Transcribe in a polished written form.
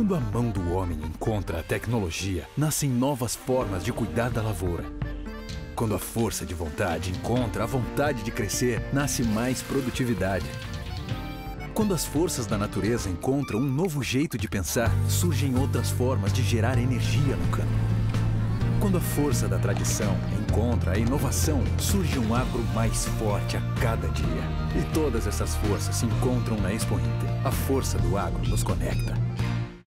Quando a mão do homem encontra a tecnologia, nascem novas formas de cuidar da lavoura. Quando a força de vontade encontra a vontade de crescer, nasce mais produtividade. Quando as forças da natureza encontram um novo jeito de pensar, surgem outras formas de gerar energia no campo. Quando a força da tradição encontra a inovação, surge um agro mais forte a cada dia. E todas essas forças se encontram na Expo Inter. A força do agro nos conecta.